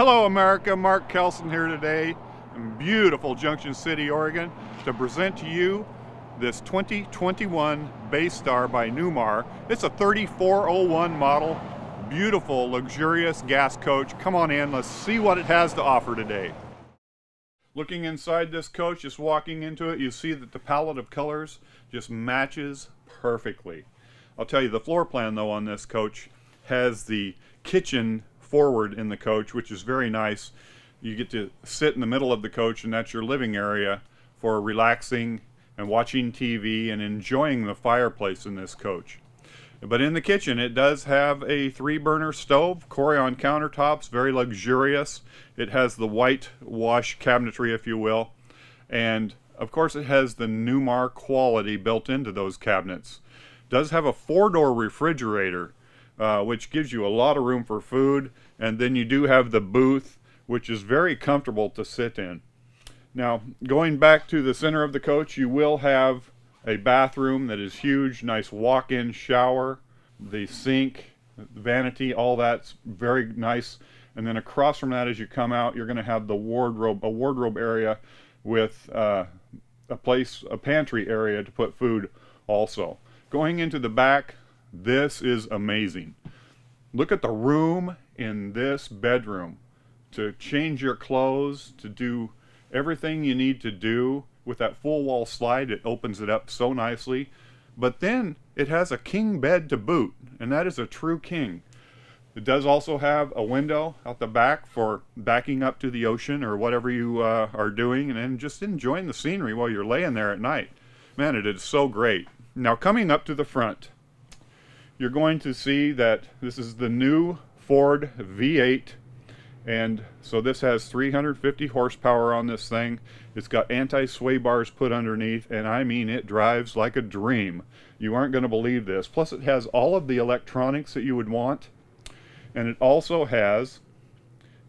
Hello America, Mark Kelson here today in beautiful Junction City, Oregon to present to you this 2021 Bay Star by Newmar. It's a 3401 model, beautiful, luxurious gas coach. Come on in, let's see what it has to offer today. Looking inside this coach, just walking into it, you see that the palette of colors just matches perfectly. I'll tell you, the floor plan though on this coach has the kitchen forward in the coach, which is very nice. You get to sit in the middle of the coach, and that's your living area for relaxing and watching TV and enjoying the fireplace in this coach. But in the kitchen, it does have a 3-burner stove, Corian countertops, very luxurious. It has the white wash cabinetry, if you will, and of course it has the Newmar quality built into those cabinets. It does have a 4-door refrigerator, which gives you a lot of room for food, and then you do have the booth, which is very comfortable to sit in. Now, going back to the center of the coach, you will have a bathroom that is huge, nice walk-in shower, the sink, vanity, all that's very nice. And then across from that, as you come out, you're going to have the wardrobe, a wardrobe area with a pantry area to put food also. Going into the back, this is amazing. Look at the room in this bedroom to change your clothes, to do everything you need to do. With that full wall slide, it opens it up so nicely. But then it has a king bed to boot, and that is a true king. It does also have a window out the back for backing up to the ocean or whatever you are doing, and then just enjoying the scenery while you're laying there at night. Man, it is so great. Now, coming up to the front, you're going to see that this is the new Ford V8, and so this has 350 horsepower on this thing. It's got anti-sway bars put underneath, and I mean, it drives like a dream. You aren't going to believe this. Plus, it has all of the electronics that you would want, and it also has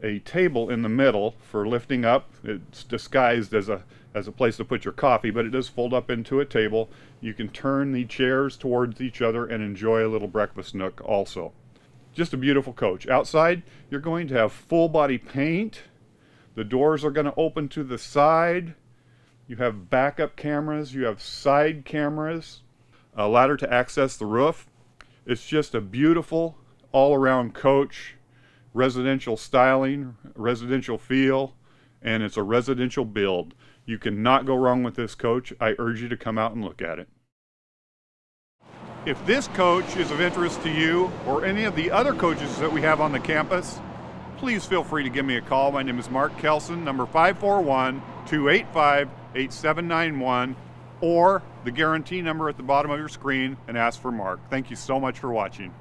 a table in the middle for lifting up. It's disguised as a place to put your coffee, but it does fold up into a table. You can turn the chairs towards each other and enjoy a little breakfast nook also. Just a beautiful coach. Outside, you're going to have full body paint. The doors are going to open to the side. You have backup cameras. You have side cameras. A ladder to access the roof. It's just a beautiful all-around coach. Residential styling, residential feel, and it's a residential build. You cannot go wrong with this coach. I urge you to come out and look at it. If this coach is of interest to you or any of the other coaches that we have on the campus, please feel free to give me a call. My name is Mark Kelson, number 541-285-8791, or the guarantee number at the bottom of your screen, and ask for Mark. Thank you so much for watching.